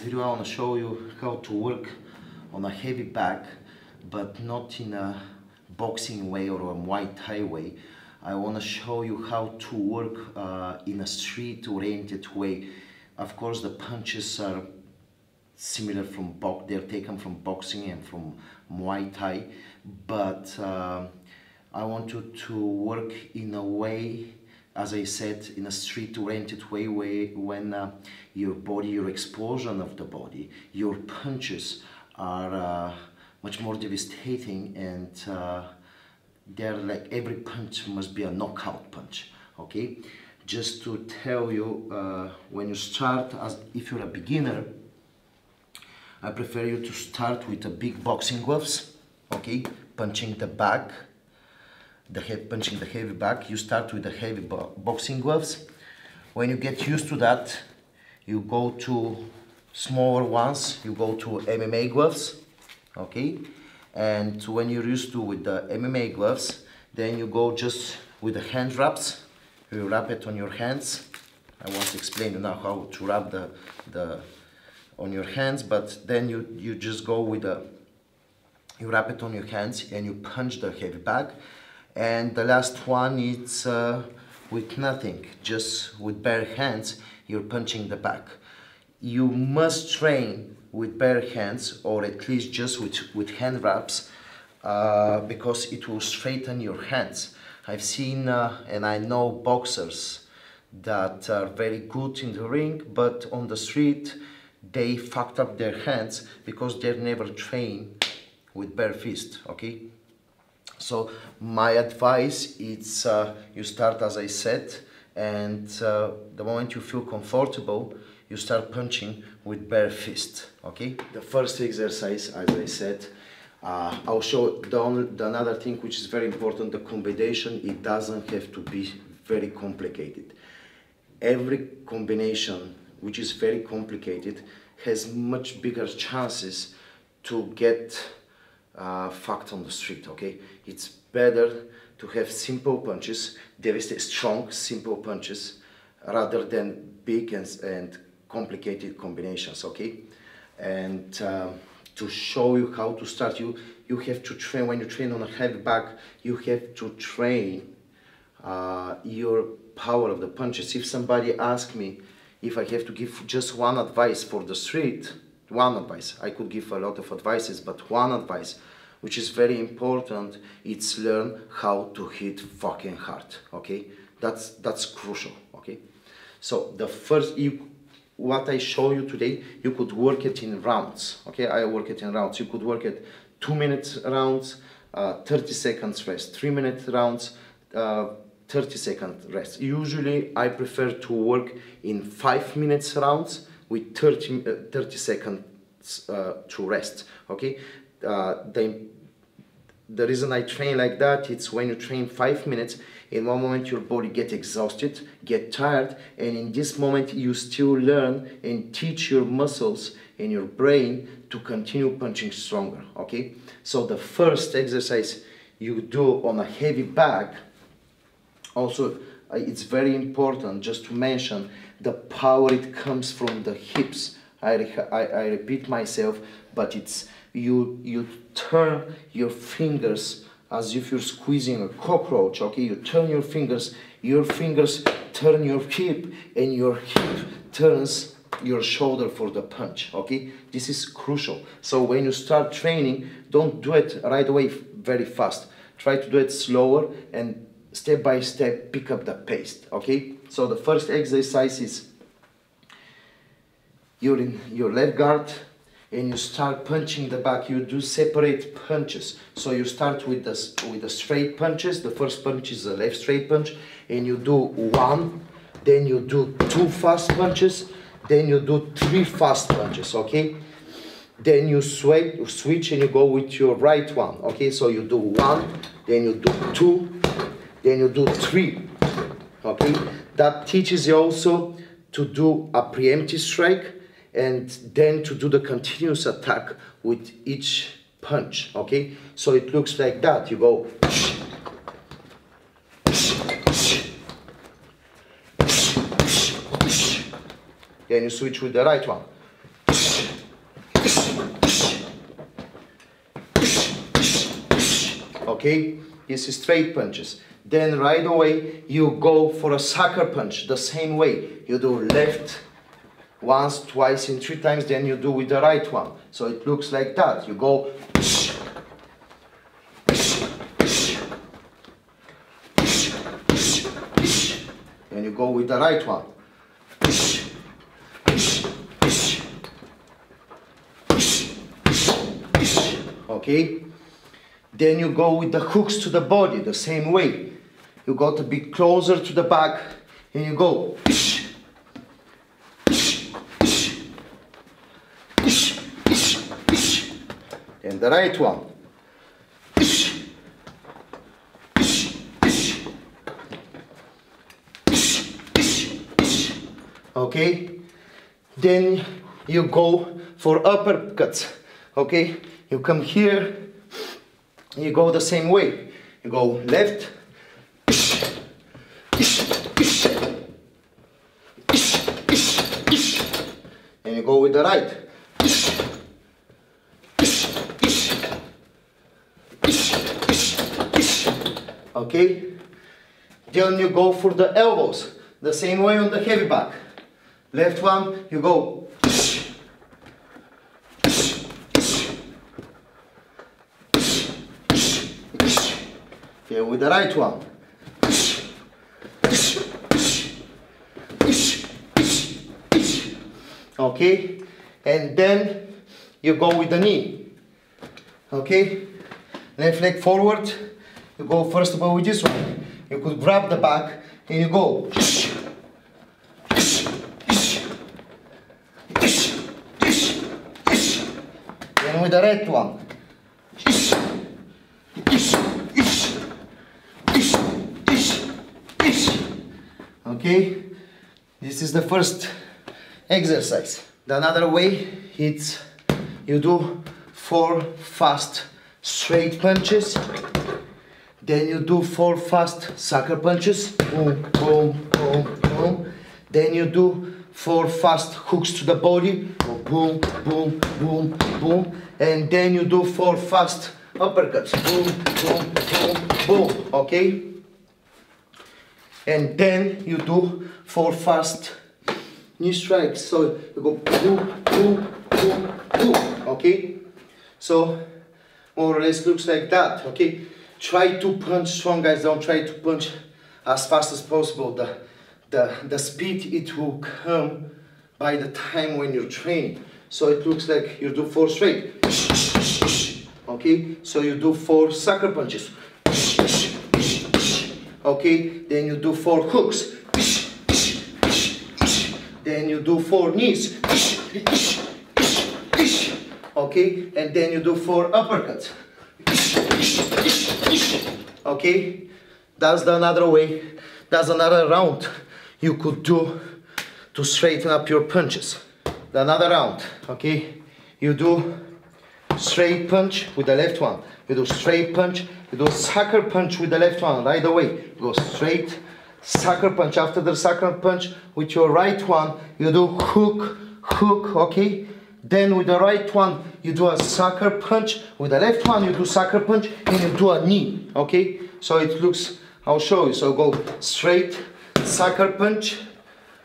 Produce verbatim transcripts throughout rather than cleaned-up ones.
this video I want to show you how to work on a heavy bag, but not in a boxing way or a Muay Thai way. I want to show you how to work uh, in a street-oriented way. Of course, the punches are similar from box; they're taken from boxing and from Muay Thai, but uh, I want you to work in a way, as I said, in a street-oriented way, where when uh, your body, your explosion of the body, your punches are uh, much more devastating, and uh, they're like every punch must be a knockout punch. Okay, just to tell you, uh, when you start, as if you're a beginner, I prefer you to start with a big boxing gloves. Okay, punching the back, the head, punching the heavy back. You start with the heavy bo boxing gloves. When you get used to that, you go to smaller ones. You go to M M A gloves. Okay, and when you're used to with the M M A gloves, then you go just with the hand wraps. You wrap it on your hands. I won't explain you now how to wrap the the on your hands, but then you you just go with the you wrap it on your hands and you punch the heavy bag. And the last one is uh, with nothing, just with bare hands. You're punching the back. You must train with bare hands, or at least just with, with hand wraps, uh, because it will straighten your hands. I've seen uh, and I know boxers that are very good in the ring, but on the street they fucked up their hands because they're never trained with bare fist. Okay, so my advice is uh, you start, as I said, and uh, the moment you feel comfortable, you start punching with bare fist. Okay, the first exercise, as I said, uh, I'll show down another thing which is very important: the combination. It doesn't have to be very complicated. Every combination which is very complicated has much bigger chances to get uh, fucked on the street. Okay, it's better to have simple punches, there is a strong simple punches, rather than big and, and complicated combinations. Okay, and uh, to show you how to start, you you have to train. When you train on a heavy bag, you have to train uh, your power of the punches. If somebody asks me if I have to give just one advice for the street, one advice, I could give a lot of advices, but one advice which is very important, it's learn how to hit fucking hard. Okay, that's that's crucial. Okay, so the first, you, what I show you today, you could work it in rounds. Okay, I work it in rounds. You could work it two minute rounds, uh, thirty seconds rest, three minute rounds, uh, thirty second rest. Usually I prefer to work in five minutes rounds with thirty, uh, thirty seconds uh, to rest. Okay, uh, the, the reason I train like that, it's when you train five minutes, in one moment your body get exhausted, get tired, and in this moment you still learn and teach your muscles and your brain to continue punching stronger. Okay, so the first exercise you do on a heavy bag, also, it's very important just to mention the power it comes from the hips. I, I, I repeat myself, but it's you, you turn your fingers as if you're squeezing a cockroach. Okay, you turn your fingers, your fingers turn your hip, and your hip turns your shoulder for the punch. Okay, this is crucial. So when you start training, don't do it right away very fast. Try to do it slower and step by step pick up the pace. Okay, so the first exercise is you're in your left guard and you start punching the back. You do separate punches, so you start with this with the straight punches. The first punch is the left straight punch, and you do one, then you do two fast punches, then you do three fast punches. Okay, then you switch switch and you go with your right one. Okay, so you do one, then you do two, then you do three. Okay, that teaches you also to do a preemptive strike and then to do the continuous attack with each punch. Okay, so it looks like that. You go, then you switch with the right one, okay? It's straight punches. Then right away, you go for a sucker punch, the same way. You do left once, twice, and three times, then you do with the right one. So it looks like that. You go, and you go with the right one. Okay? Then you go with the hooks to the body, the same way. You got a bit closer to the back, and you go. And the right one. Okay? Then you go for uppercuts. Okay? You come here, you go the same way. You go left, and you go with the right. Okay? Then you go for the elbows, the same way on the heavy back. Left one, you go. Yeah, with the right one. Okay? And then you go with the knee. Okay? Left leg forward. You go first of all with this one. You could grab the back and you go. And with the right one. Okay, this is the first exercise. The another way is you do four fast straight punches, then you do four fast sucker punches, boom, boom, boom, boom. Then you do four fast hooks to the body, boom, boom, boom, boom. And then you do four fast uppercuts, boom, boom, boom, boom, okay? And then you do four fast knee strikes. So you go boom, boom, boom, boom. Okay? So more or less looks like that. Okay? Try to punch strong, guys. Don't try to punch as fast as possible. The, the, the speed it will come by the time when you're training. So it looks like you do four straight. Okay? So you do four sucker punches. Okay, then you do four hooks, then you do four knees, okay, and then you do four uppercuts, okay, that's the another way, that's another round you could do to straighten up your punches, the another round, okay, you do straight punch with the left one, you do straight punch, you do sucker punch with the left one right away. Go straight, sucker punch. After the sucker punch with your right one, you do hook, hook, okay? Then with the right one, you do a sucker punch. With the left one, you do sucker punch and you do a knee, okay? So it looks, I'll show you. So go straight, sucker punch,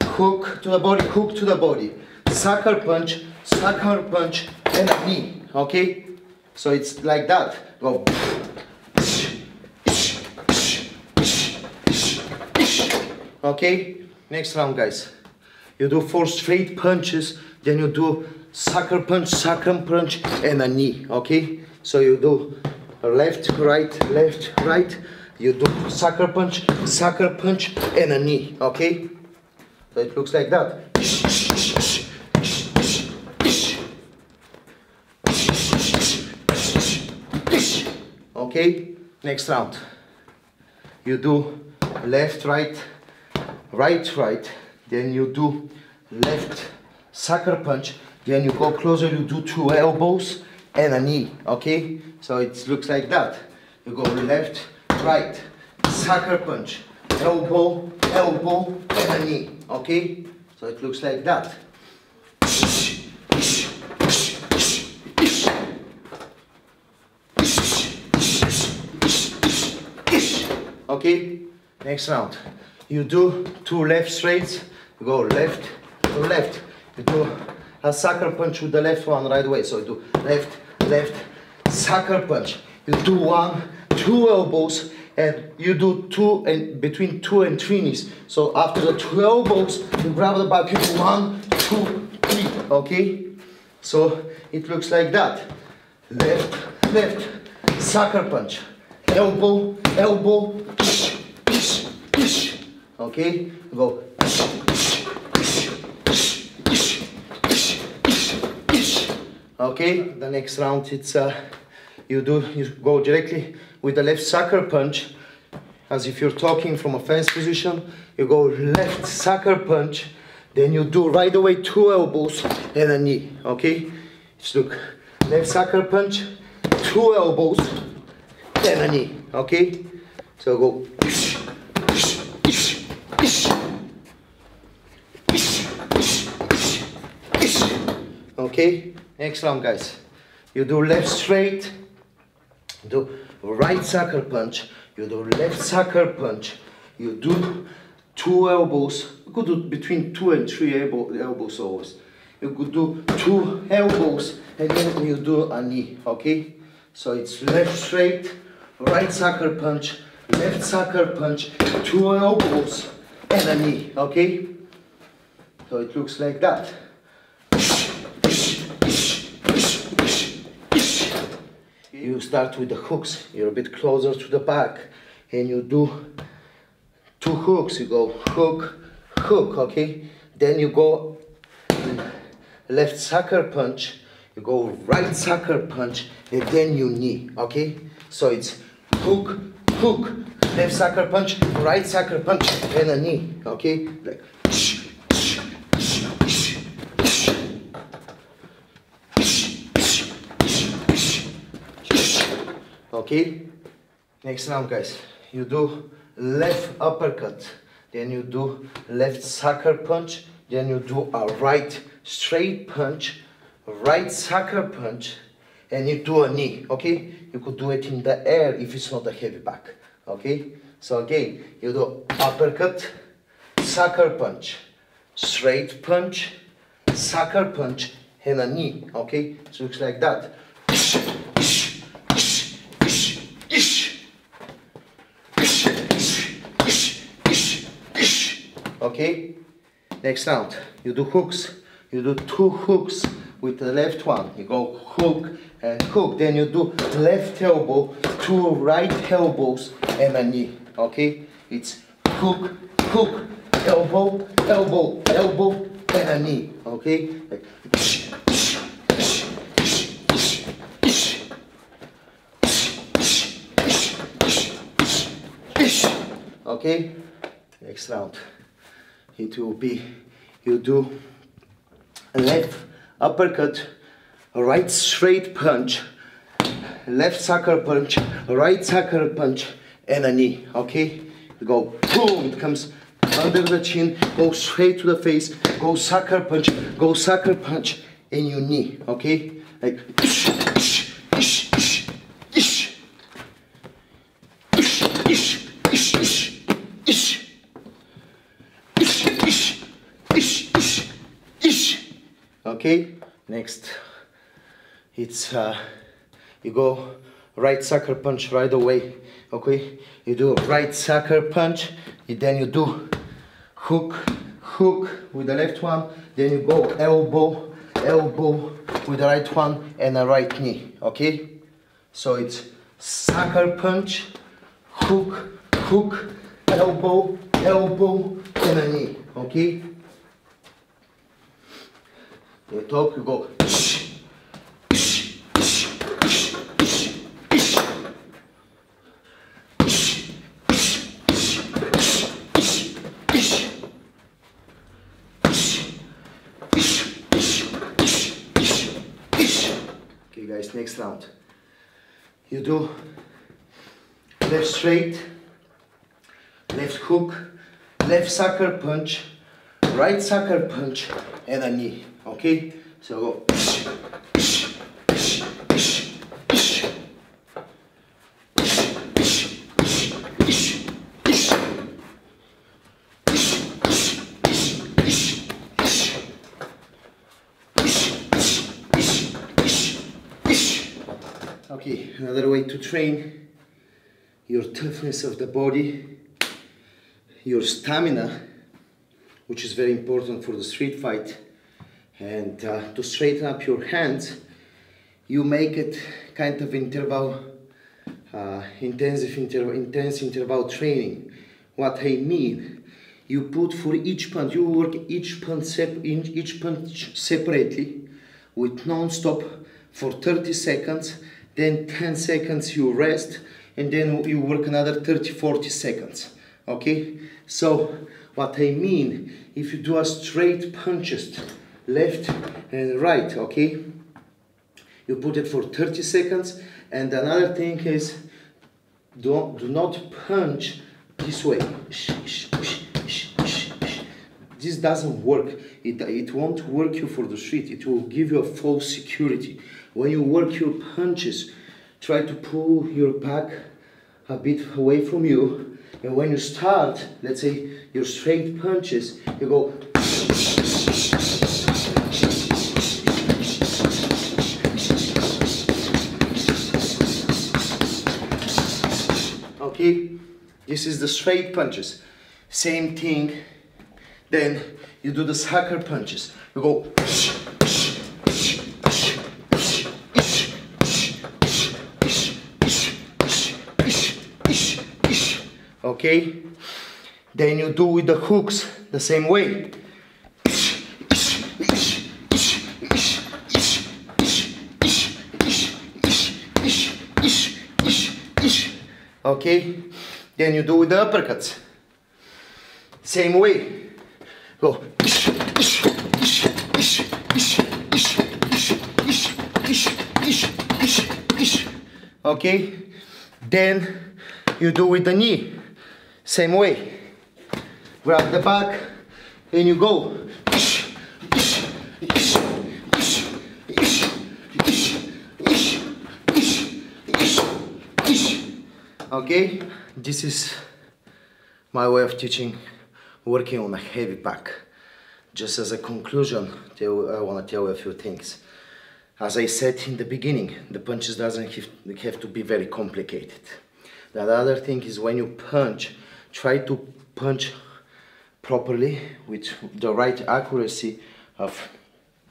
hook to the body, hook to the body. Sucker punch, sucker punch, and a knee, okay? So it's like that. Go. Okay, next round, guys. You do four straight punches, then you do sucker punch, sucker punch, and a knee, okay? So you do left, right, left, right. You do sucker punch, sucker punch, and a knee, okay? So it looks like that. Okay, next round. You do left, right, right, right, then you do left sucker punch, then you go closer, you do two elbows and a knee, okay? So it looks like that. You go left, right, sucker punch, elbow, elbow, and a knee, okay? So it looks like that. okay? Next round. You do two left straights, go left to left. You do a sucker punch with the left one right away. So you do left, left, sucker punch. You do one, two elbows, and you do two and between two and three knees. So after the two elbows, you grab the back, you do one, two, three, okay? So it looks like that. Left, left, sucker punch. Elbow, elbow, push, push, push. Okay, go. Push, push, push, push, push, push, push, push. Okay, the next round it's uh, you do you go directly with the left sucker punch, as if you're talking from a fence position. You go left sucker punch, then you do right away two elbows and a knee. Okay, just look, left sucker punch, two elbows. And a knee, okay? So go. Ish, ish, ish, ish. Ish, ish, ish, ish. Okay? Next round, guys. You do left straight, do right sucker punch, you do left sucker punch, you do two elbows. You could do between two and three elbow, elbows always. You could do two elbows and then you do a knee, okay? So it's left straight, right sucker punch, left sucker punch, two elbows and a knee, okay? So it looks like that. You start with the hooks, you're a bit closer to the back and you do two hooks, you go hook, hook, okay? Then you go left sucker punch, you go right sucker punch and then you knee, okay? So it's hook, hook, left sucker punch, right sucker punch, and a knee, okay? Like, shh, shh, shh, shh, shh, shh, shh, shh, okay? Next round, guys. You do left uppercut, then you do left sucker punch, then you do a right straight punch, right sucker punch, and you do a knee, okay? You could do it in the air if it's not a heavy back, okay? So again, you do uppercut, sucker punch, straight punch, sucker punch, and a knee, okay? It looks like that. Ish, ish, ish, ish, ish. Ish, ish, ish, ish, ish. Okay? Next round, you do hooks. You do two hooks with the left one. You go hook and hook. Then you do left elbow, two right elbows and a knee. Okay? It's hook, hook, elbow, elbow, elbow, and a knee. Okay? Like ish, ish, ish, ish, ish, ish, ish, ish, ish, ish, ish, ish. Okay? Next round. It will be you do left uppercut, right straight punch, left sucker punch, right sucker punch, and a knee, okay? You go, boom, it comes under the chin, go straight to the face, go sucker punch, go sucker punch, and you knee, okay? Like, ish, ish, ish, ish, ish, ish, ish, ish, ish, ish, ish, ish, ish, ish, ish. Okay, next, it's, uh, you go right sucker punch right away, okay? You do right sucker punch, and then you do hook, hook with the left one, then you go elbow, elbow with the right one, and a right knee, okay? So it's sucker punch, hook, hook, elbow, elbow, and a knee, okay? You talk, you go, ish, ish, ish, ish, ish, ish, ish, ish, ish, ish, ish, ish, ish, ish, ish, ish. Okay, guys, next round. You do left straight, left hook, left sucker punch, right sucker punch, and a knee. Okay, so go ish, ish, ish, ish, ish, ish, ish, ish, ish, Okay, another way to train your toughness of the body, your stamina, which is very important for the street fight, and uh, to straighten up your hands, you make it kind of interval, uh, intensive interval, intense interval training. What I mean, you put for each punch, you work each punch, sep each punch separately with non-stop for thirty seconds, then ten seconds you rest, and then you work another thirty to forty seconds, okay? So what I mean, if you do a straight punches, left and right, okay? You put it for thirty seconds, and another thing is, do, do not punch this way. This doesn't work. It, it won't work you for the street. It will give you a false security. When you work your punches, try to pull your back a bit away from you. And when you start, let's say, your straight punches, you go. Okay, this is the straight punches. Same thing. Then you do the sucker punches. You go. Okay. Then you do with the hooks the same way. Okay. Then you do with the uppercuts. Same way. Go. Okay. Then you do with the knee. Same way. Grab the back and you go. Okay, this is my way of teaching, working on a heavy pack. Just as a conclusion, I want to tell you a few things. As I said in the beginning, the punches doesn't have to be very complicated. The other thing is, when you punch, try to punch properly with the right accuracy of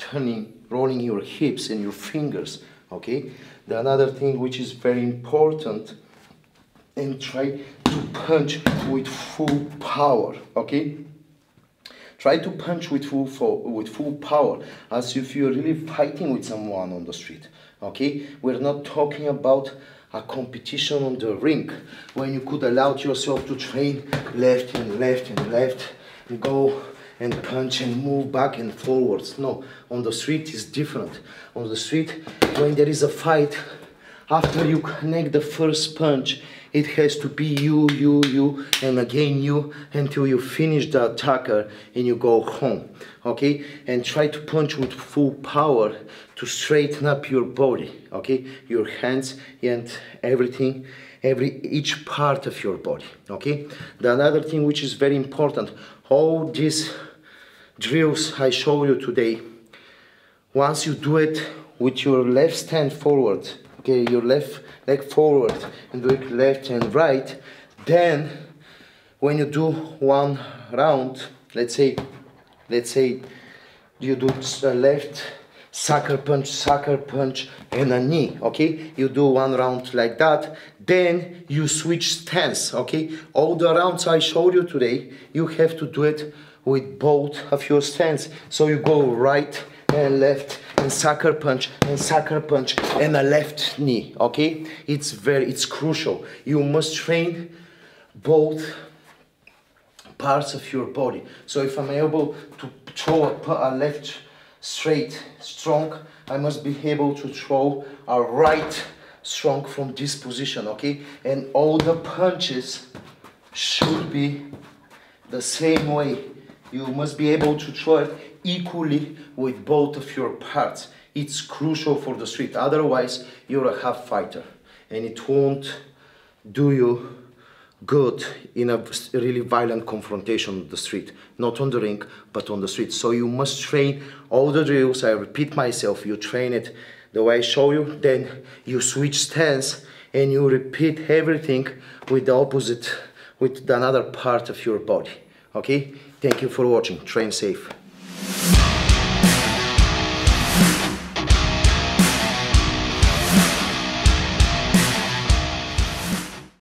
turning, rolling your hips and your fingers, okay? The another thing which is very important, and try to punch with full power, okay? Try to punch with full, with full power, as if you're really fighting with someone on the street, okay? We're not talking about a competition on the rink, when you could allow yourself to train left and left and left, and go and punch and move back and forwards. No, on the street is different. On the street, when there is a fight, after you connect the first punch, it has to be you, you, you, and again you, until you finish the attacker and you go home, okay? And try to punch with full power to straighten up your body, okay? Your hands and everything, every each part of your body, okay? The another thing which is very important, all these drills I show you today, once you do it with your left stand forward, okay, your left leg forward and do it left and right, then when you do one round, let's say, let's say you do a left sucker punch, sucker punch and a knee, okay, you do one round like that, then you switch stance, okay, all the rounds I showed you today, you have to do it with both of your stance, so you go right and left, and sucker punch, and sucker punch, and a left knee, okay? It's very, it's crucial. You must train both parts of your body. So if I'm able to throw a, a left, straight, strong, I must be able to throw a right, strong from this position, okay? And all the punches should be the same way. You must be able to throw it equally with both of your parts. It's crucial for the street, otherwise you're a half fighter and it won't do you good in a really violent confrontation on the street, not on the rink but on the street. So you must train all the drills, I repeat myself, you train it the way I show you, then you switch stance and you repeat everything with the opposite, with another part of your body. Okay? Thank you for watching. Train safe.